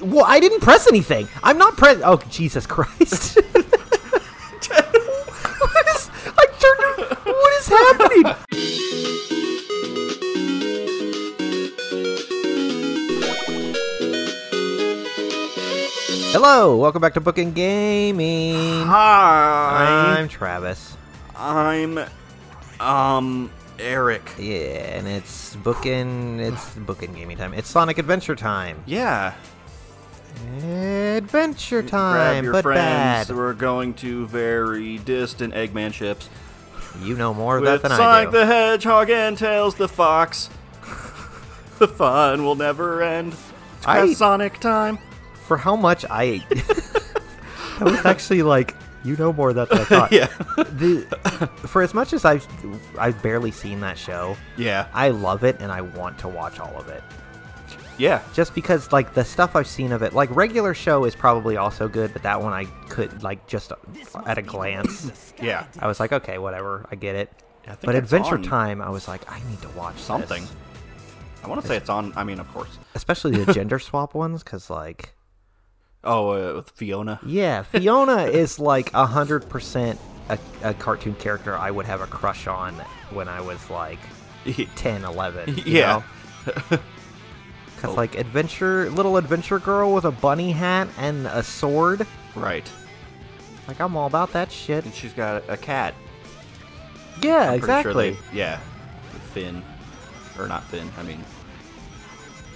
Well, I didn't press anything. I'm not press. Oh, Jesus Christ. What is happening? Hello, welcome back to Bookin' Gaming. Hi. I'm Travis. I'm Eric. Yeah, and it's Bookin' Gaming time. It's Sonic Adventure Time. Yeah. Adventure Time, but bad. We're going to very distant Eggman ships. You know more of that than I do. Sonic the Hedgehog and Tails the Fox. The fun will never end. It's Sonic time. For how much I... I was actually like, you know more of that than I thought. Yeah. For as much as I've barely seen that show, yeah, I love it and I want to watch all of it. Yeah, just because like the stuff I've seen of it, like Regular Show is probably also good, but that one I could like just at a glance. Yeah, I was like, okay, whatever, I get it. Yeah, I think but Adventure Time, I was like, I need to watch something. This. I want to say it's on. I mean, of course, especially the gender swap ones, because like, with Fionna. Yeah, Fionna is like 100% a cartoon character I would have a crush on when I was like 10, 11. Yeah. You know? It's like little adventure girl with a bunny hat and a sword. Right. Like, I'm all about that shit. And she's got a cat. Yeah, exactly. Sure Finn. Or not Finn, I mean.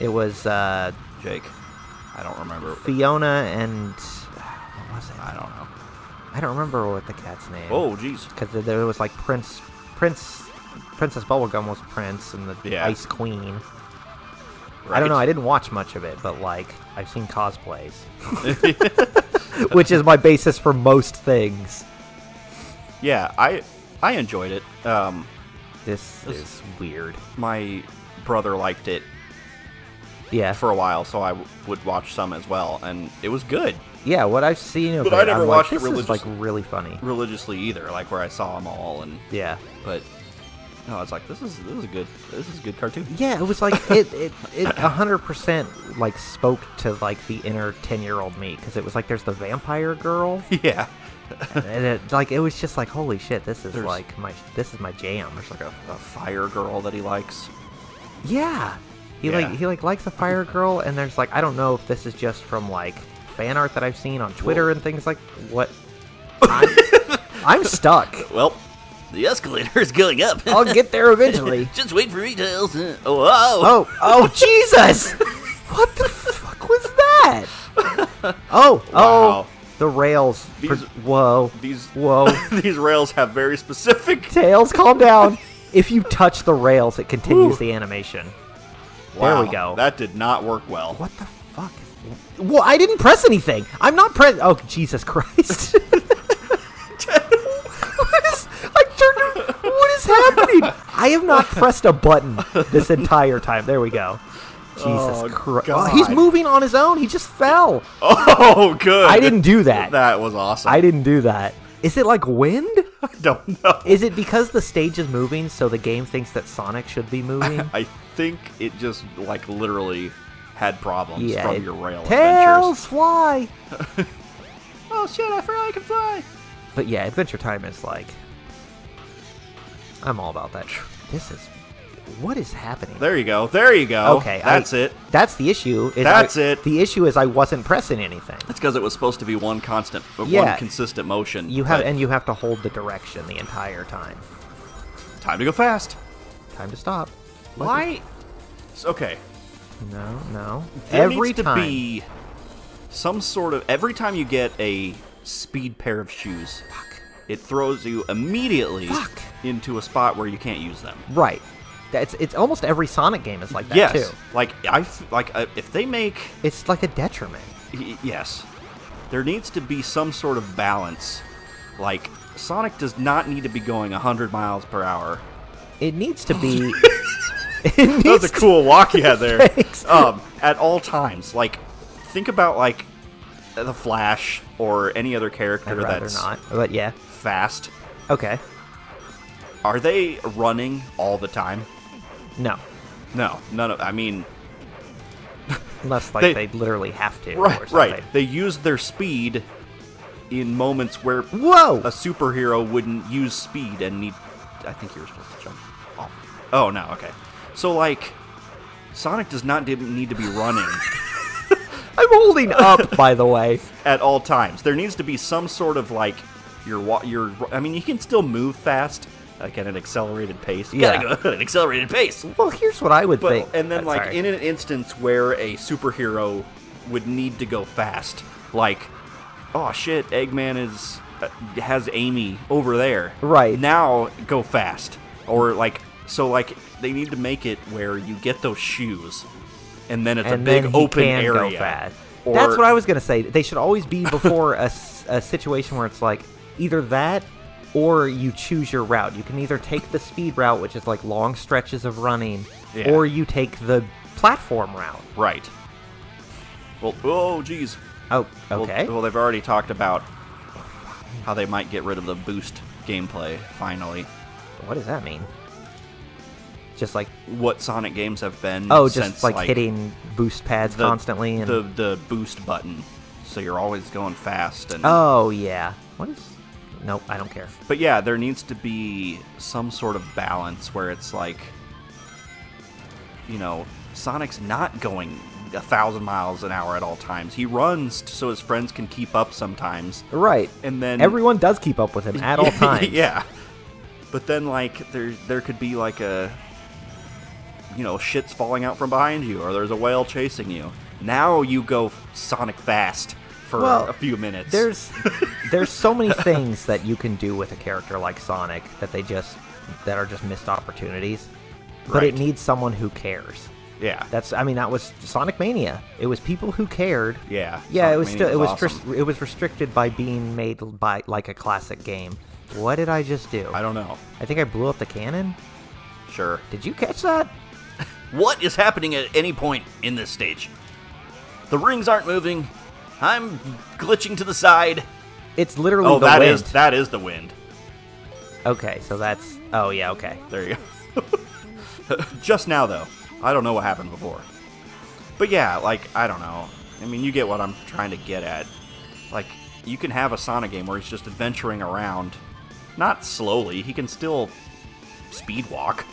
It was, Jake. I don't remember. Fionna and... What was it? I don't know. I don't remember what the cat's name. Oh, jeez. Because there was, like, Princess Bubblegum was Prince and the Ice Queen. Right. I don't know, I didn't watch much of it, but, like, I've seen cosplays. Which is my basis for most things. Yeah, I enjoyed it. This is weird. My brother liked it for a while, so I would watch some as well, and it was good. Yeah, what I've seen of it, I never watched it religiously. Like, really funny. Religiously either, like, where I saw them all, and... Yeah. But... No, I was like, this is a good cartoon. Yeah, it was like it 100% like spoke to like the inner 10-year-old me, because it was like there's the vampire girl. Yeah, and it was just like, holy shit, this is my jam. There's like a fire girl that he likes. Yeah, he likes a fire girl, and there's like, I don't know if this is just from like fan art that I've seen on Twitter and things like what. I'm stuck. Well. The escalator is going up. I'll get there eventually. Just wait for details. Oh, oh. Oh, Jesus! What the fuck was that? Oh, wow. Oh. The rails. Whoa. Whoa. These rails have very specific... Tails, calm down. If you touch the rails, it continues the animation. Wow. There we go. That did not work well. What the fuck? Well, I didn't press anything. I'm not press... Oh, Jesus Christ. What is happening? I have not pressed a button this entire time. There we go. Jesus Christ. Oh, he's moving on his own. He just fell. Oh, good. I didn't do that. That was awesome. I didn't do that. Is it like wind? I don't know. Is it because the stage is moving, so the game thinks that Sonic should be moving? I think it just, like, literally had problems from your rail adventures. Tails, fly! Oh, shit, I forgot I can fly. But, yeah, Adventure Time is, like... I'm all about that. This is... What is happening? There you go. There you go. Okay. That's it. That's the issue. The issue is I wasn't pressing anything. It's because it was supposed to be one constant, one consistent motion. And you have to hold the direction the entire time. Time to go fast. Time to stop. Why? It's okay. No. Every time you get a speed pair of shoes... It throws you immediately into a spot where you can't use them. Right. It's almost every Sonic game is like that, too. If they make... It's like a detriment. Yes. There needs to be some sort of balance. Like, Sonic does not need to be going 100 miles per hour. It needs to be... That was a cool walk you had there. At all times. Like, think about, like, The Flash or any other character that's... not, but yeah. Fast. Okay. Are they running all the time? No. No. None of... I mean... Unless, like, they literally have to. Right, or something. Right. They use their speed in moments where a superhero wouldn't use speed and need... I think you were supposed to jump off. Oh, no, okay. So, like, Sonic does not need to be running. I'm holding up, by the way. At all times. There needs to be some sort of, like, your I mean, you can still move fast, like at an accelerated pace. You gotta go at an accelerated pace. Well, here's what I would think. And then, like, in an instance where a superhero would need to go fast, like, oh, shit, Eggman is... has Amy over there. Right. Now, go fast. Or, like, so, like, they need to make it where you get those shoes, and then it's a big open area. Go fast. Or, that's what I was going to say. They should always be before a situation where it's, like, either that or you choose your route. You can either take the speed route, which is, like, long stretches of running, or you take the platform route. Right. Well, oh, geez. Oh, okay. Well, they've already talked about how they might get rid of the boost gameplay, finally. What does that mean? Just like... what Sonic games have been since, like, hitting boost pads constantly. And... the boost button. So you're always going fast. And... oh, yeah. What is... nope, I don't care. But yeah, there needs to be some sort of balance where it's like... you know, Sonic's not going 1,000 miles an hour at all times. He runs so his friends can keep up sometimes. Right. And then everyone does keep up with him at all times. Yeah. But then, like, there could be, like, a, you know, shit's falling out from behind you, or there's a whale chasing you. Now you go Sonic fast for a few minutes. There's so many things that you can do with a character like Sonic that are just missed opportunities. But it needs someone who cares. Yeah, that's. I mean, that was Sonic Mania. It was people who cared. Yeah, yeah. Sonic it was restricted by being made by, like, a classic game. What did I just do? I don't know. I think I blew up the cannon. Sure. Did you catch that? What is happening at any point in this stage? The rings aren't moving. I'm glitching to the side. It's literally the wind. That is the wind. Okay, so that's. Oh yeah. Okay. There you go. Just now though. I don't know what happened before. But yeah, like, I don't know. I mean, you get what I'm trying to get at. Like, you can have a Sonic game where he's just adventuring around. Not slowly. He can still speed walk.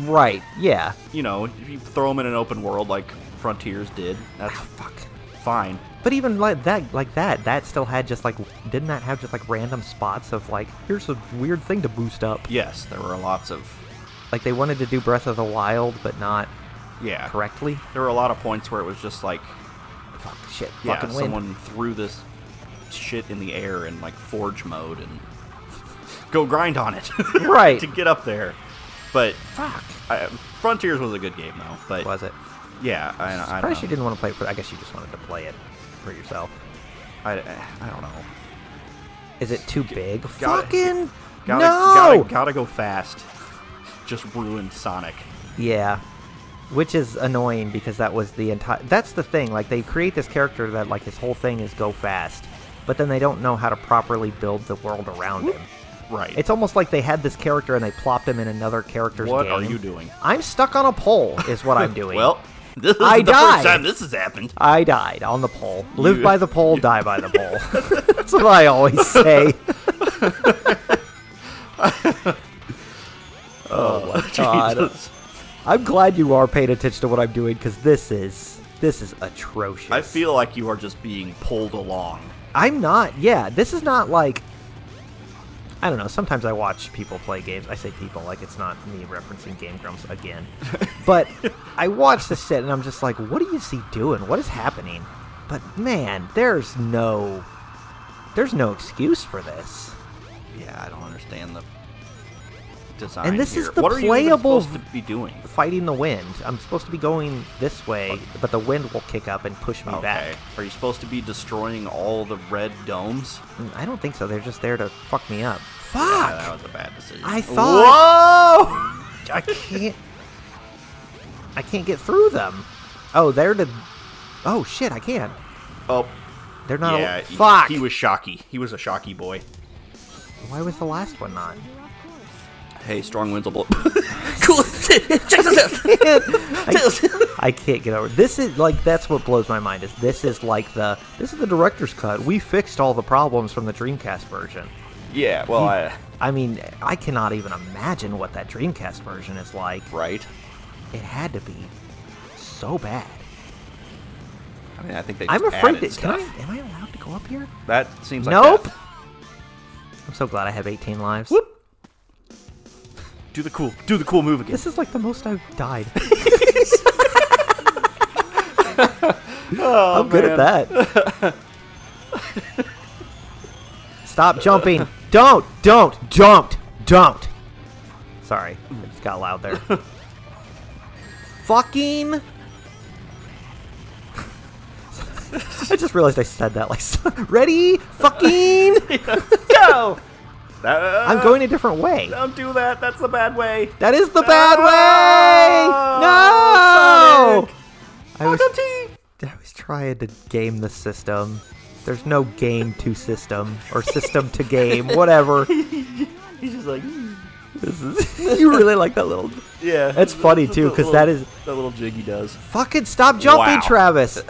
Right, yeah. You know, you throw him in an open world like Frontiers did. That's fine. But even like that still had just, like, didn't that have just, like, random spots of, like, here's a weird thing to boost up? Yes, there were lots of... like, they wanted to do Breath of the Wild, but not... yeah, correctly. There were a lot of points where it was just like, fuck, shit, yeah, fucking someone threw this shit in the air in, like, forge mode and go grind on it, right, to get up there. But fuck, Frontiers was a good game though. But was it? Yeah, I don't know. You didn't want to play it for. I guess you just wanted to play it for yourself. I don't know. Is it too big? Fucking no! Gotta go fast. Just ruined Sonic. Yeah. Which is annoying because that was the entire... that's the thing. Like, they create this character that, like, his whole thing is go fast. But then they don't know how to properly build the world around him. Right. It's almost like they had this character and they plopped him in another character's game. What are you doing? I'm stuck on a pole is what I'm doing. Well, this is the first time this has happened. I died on the pole. Live by the pole, die by the pole. That's what I always say. Oh, my God. Jesus. I'm glad you are paying attention to what I'm doing, because this is atrocious. I feel like you are just being pulled along. I'm not. Yeah, this is not like... I don't know. Sometimes I watch people play games. I say people like it's not me referencing Game Grumps again. But I watch this shit, and I'm just like, what do you see doing? What is happening? But, man, there's no excuse for this. Yeah, I don't understand the... design and this here. Is the what playable supposed to be doing? Fighting the wind. I'm supposed to be going this way, but the wind will kick up and push me back. Are you supposed to be destroying all the red domes? I don't think so. They're just there to fuck me up. Fuck! Yeah, that was a bad decision. I thought... whoa! I can't get through them. Oh, they're to... oh, shit, I can. Oh. They're not... yeah, fuck! He was shocky. He was a shocky boy. Why was the last one not... Hey, strong winds will blow. Cool. Check this out. I can't get over it. This is like, that's what blows my mind. Is this is like the, this is the director's cut. We fixed all the problems from the Dreamcast version. Yeah. Well, I mean, I cannot even imagine what that Dreamcast version is like. Right. It had to be so bad. I mean, I think they. I'm afraid that. Can I? Am I allowed to go up here? That seems like. Nope. Death. I'm so glad I have 18 lives. Whoop. Do the cool move again. This is like the most I've died. Oh, I'm good at that. Stop jumping! Don't! Sorry, it just got loud there. Fucking! I just realized I said that like so. Ready? Fucking! Go! I'm going a different way. Don't do that. That's the bad way. That is the bad way! No! Sonic. I was trying to game the system. There's no game to system or system to game, whatever. He's just like, this is. You really like that little. Yeah. That's funny too, because that is that little jig he does. Fucking stop jumping, wow. Travis.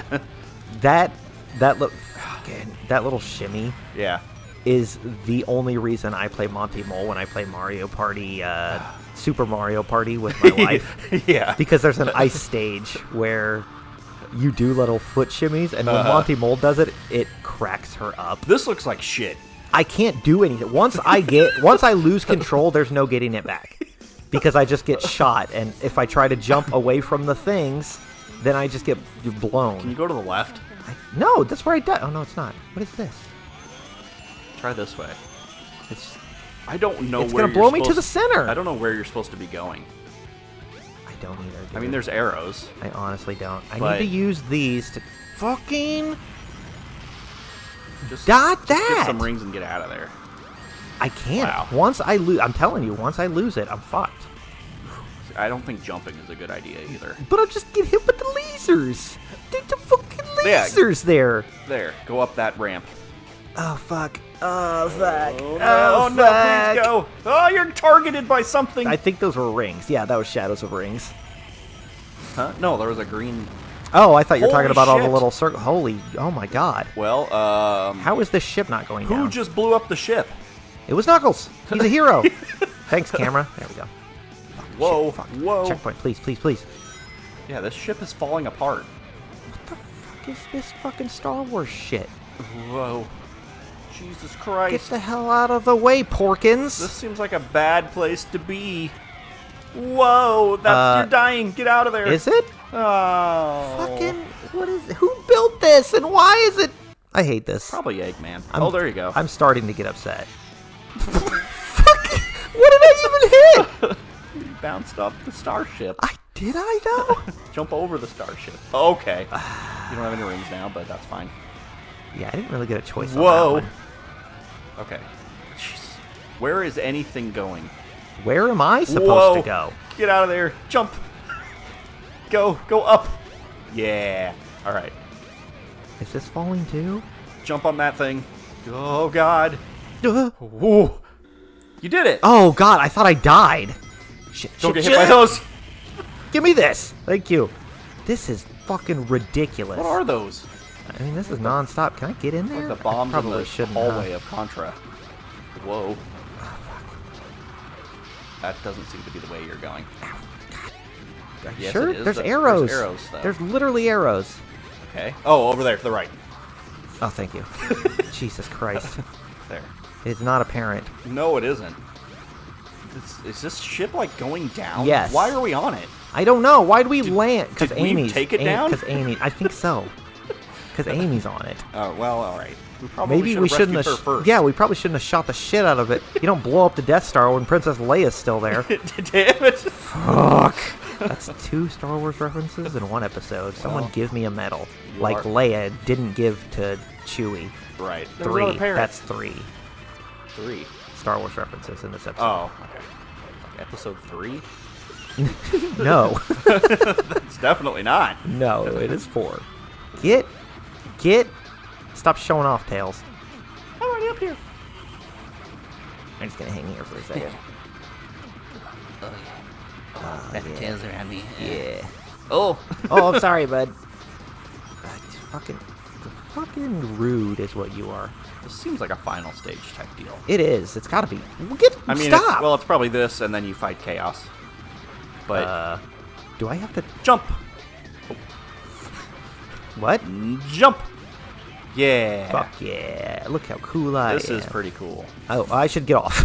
that little shimmy. Yeah. Is the only reason I play Monty Mole when I play Mario Party, Super Mario Party with my wife. Yeah. Because there's an ice stage where you do little foot shimmies, and when Monty Mole does it, it cracks her up. This looks like shit. I can't do anything. Once I lose control, there's no getting it back. Because I just get shot, and if I try to jump away from the things, then I just get blown. Can you go to the left? No, that's where I died. Oh, no, it's not. What is this? Try this way. It's. I don't know. It's where gonna blow me to the center. I don't know where you're supposed to be going. I don't either. Dude. I mean, there's arrows. I honestly don't. I need to use these to fucking just dot that. Just get some rings and get out of there. I can't. Wow. Once I lose, I'm telling you. Once I lose it, I'm fucked. I don't think jumping is a good idea either. But I'll just get hit with the lasers. Dude, the fucking lasers there. There. Go up that ramp. Oh fuck. Oh, fuck. Oh, no. Oh, no, please go. Oh, you're targeted by something. I think those were rings. Yeah, that was shadows of rings. Huh? No, there was a green... Oh, I thought you were talking about all the little circles. Holy... Oh, my God. Well, how is this ship not going down? Who just blew up the ship? It was Knuckles. He's a hero. Thanks, camera. There we go. Fuck, whoa. Shit, fuck. Whoa. Checkpoint, please, please, please. Yeah, this ship is falling apart. What the fuck is this fucking Star Wars shit? Whoa. Jesus Christ. Get the hell out of the way, Porkins. This seems like a bad place to be. Whoa, that's you're dying. Get out of there. Is it? Oh. Fucking, what is it? Who built this and why is it? I hate this. Probably Eggman. Oh, there you go. I'm starting to get upset. Fucking, what did I even hit? You bounced off the starship. Did I though? Jump over the starship. Okay. You don't have any rings now, but that's fine. Yeah, I didn't really get a choice on that one. Okay. Jeez. Where is anything going? Where am I supposed to go? Get out of there. Jump. Go up. Yeah. All right. Is this falling too? Jump on that thing. Oh, God. Whoa. You did it. Oh, God. I thought I died. Shit. Don't get hit by those. Give me this. Thank you. This is fucking ridiculous. What are those? I mean, this is nonstop. Can I get in there? Like the bombs in the hallway of Contra. Whoa. Oh, fuck. That doesn't seem to be the way you're going. Ow, God. Yes, sure? There's arrows. There's arrows, though. There's literally arrows. Okay. Oh, over there to the right. Oh, thank you. Jesus Christ. There. It's not apparent. No, it isn't. Is this ship, like, going down? Yes. Why are we on it? I don't know. Why did we land? Because Amy's... take it down? Because Amy... I think so. Because Amy's on it. Oh, well, all right. We probably shouldn't have rescued her first. Yeah, we probably shouldn't have shot the shit out of it. You don't blow up the Death Star when Princess Leia's still there. Damn it. Fuck. That's 2 Star Wars references in 1 episode. Someone give me a medal. Like Leia didn't give to Chewie. Right. 3. That's 3. 3. Star Wars references in this episode. Oh, okay. Like episode 3? No. That's definitely not. No, it is 4. Get! Stop showing off, Tails. I'm already up here. I'm just gonna hang here for a second. Oh, yeah. Back Tails around me. Yeah. Oh! Oh, I'm sorry, bud. It's fucking rude is what you are. This seems like a final stage type deal. It is. It's gotta be. Get, I mean, stop! Well, it's probably this, and then you fight Chaos. But... do I have to... Jump! Oh. What? Jump! Yeah. Fuck yeah. Look how cool I am. This is pretty cool. Oh, I should get off.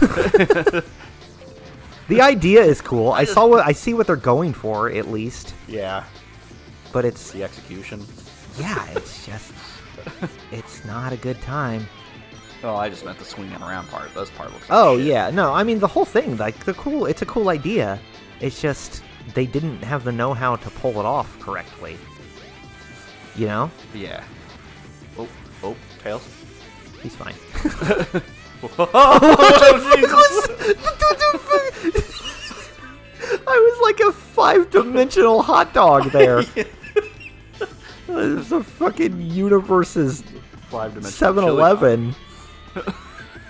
The idea is cool. I see what they're going for, at least. Yeah. But it's... The execution. Yeah, it's just... it's not a good time. Oh, I just meant the swinging around part. This part looks like shit. Yeah. No, I mean, the whole thing, like, it's a cool idea. It's just... They didn't have the know-how to pull it off correctly. You know? Yeah. Oh, oh, Tails. He's fine. Oh, Jesus! I was like a five-dimensional hot dog there. Yeah. There's the fucking universe's 7-Eleven.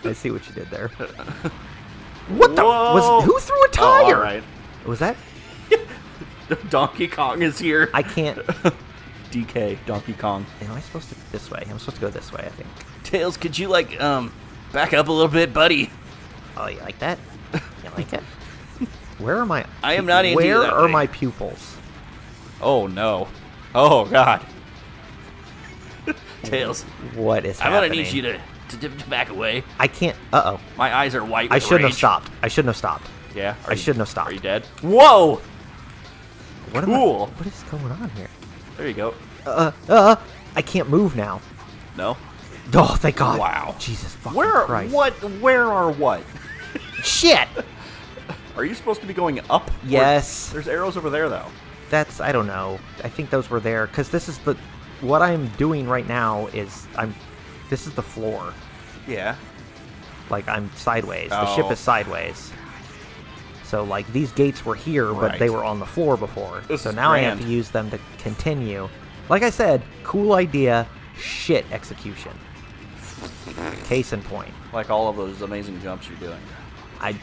I see what you did there. What the? Who threw a tire? Oh, all right. Was that? Donkey Kong is here. I can't. DK, Donkey Kong. Am I supposed to go this way? I'm supposed to go this way, I think. Tails, could you, like, back up a little bit, buddy? Oh, you like that? You like that? Where are my... I am not into that. Where are my pupils? Oh, no. Oh, God. Tails. What is happening? I'm going to need you to back away. I can't... Uh-oh. My eyes are white with rage. I shouldn't have stopped. I shouldn't have stopped. Yeah? I shouldn't have stopped. Are you dead? Whoa! Cool. What is going on here? There you go. I can't move now. No. Oh, thank God. Wow. Jesus fucking Christ. Where are what? Shit. Are you supposed to be going up? Yes. There's arrows over there, though. That's, I don't know. I think those were there, because this is the, what I'm doing right now is, this is the floor. Yeah. Like, I'm sideways. Oh. The ship is sideways. So, like, these gates were here, but they were on the floor before. So now I have to use them to continue. Like I said, cool idea, shit execution. Case in point. Like all of those amazing jumps you're doing.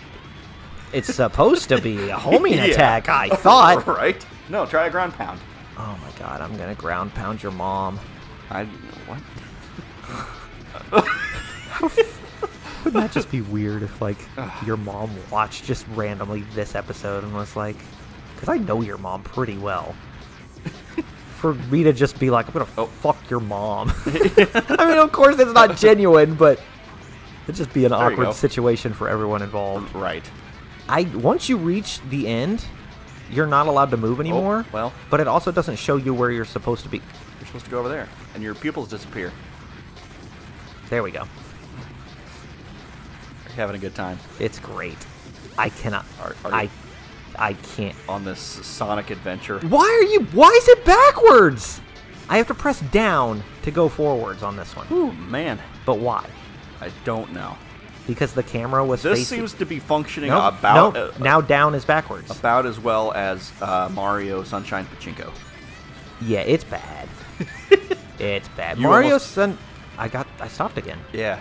It's supposed to be a homing attack, I thought. Right? No, try a ground pound. Oh, my God, I'm going to ground pound your mom. What? Wouldn't that just be weird if, like, your mom watched just randomly this episode and was like... Because I know your mom pretty well. For me to just be like, I'm going to fuck your mom. I mean, of course it's not genuine, but it'd just be an awkward situation for everyone involved. Right. Once you reach the end, you're not allowed to move anymore. Oh, well. But it also doesn't show you where you're supposed to be. You're supposed to go over there, and your pupils disappear. There we go. Having a good time. It's great. I cannot. I can't. On this Sonic adventure. Why is it backwards? I have to press down to go forwards on this one. Ooh, man. But why? I don't know. Because the camera was seems to be functioning about... No, now down is backwards. About as well as Mario Sunshine Pachinko. Yeah, it's bad. It's bad. I stopped again. Yeah.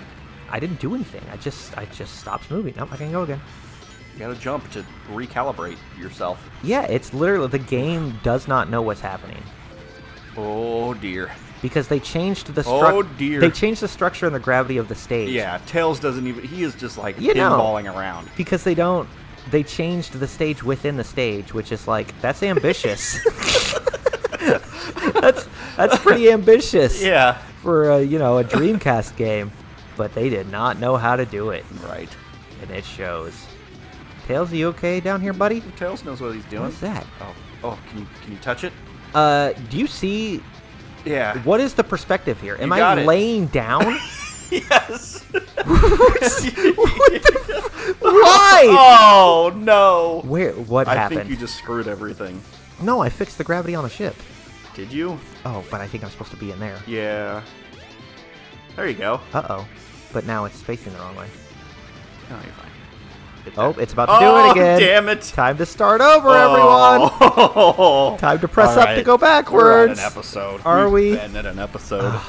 I didn't do anything. I just stopped moving. Nope, I can go again. You gotta jump to recalibrate yourself. Yeah, it's literally, the game does not know what's happening. Oh, dear. Because they changed the structure. Oh, dear. They changed the structure and the gravity of the stage. Yeah, Tails doesn't even, he is just like pinballing around. Because they changed the stage within the stage, which is like, that's ambitious. that's pretty ambitious. Yeah. For, a Dreamcast game. But they did not know how to do it. Right. And it shows. Tails, are you okay down here, buddy? Tails knows what he's doing. What's that? Oh, can you touch it? Do you see? Yeah. What is the perspective here? Am I laying down? Yes. Why? Oh, no. What happened? I think you just screwed everything. No, I fixed the gravity on the ship. Did you? Oh, but I think I'm supposed to be in there. Yeah. There you go. Uh-oh. But now it's facing the wrong way. No, you're fine. Oh, it's about to do it again. Damn it. Time to start over, everyone. Time to press up to go backwards. We're at an episode. We've been at an episode.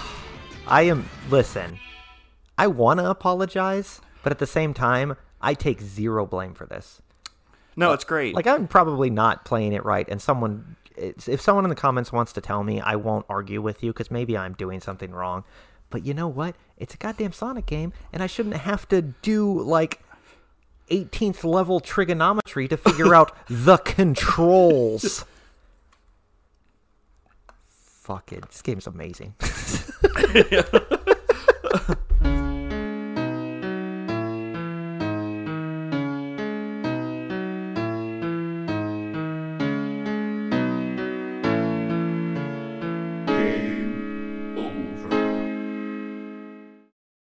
Listen, I want to apologize, but at the same time, I take zero blame for this. No, it's great. Like, I'm probably not playing it right, and someone, if someone in the comments wants to tell me, I won't argue with you, because maybe I'm doing something wrong. But you know what? It's a goddamn Sonic game, and I shouldn't have to do, like, 18th level trigonometry to figure out the controls. Fuck it. This game's amazing.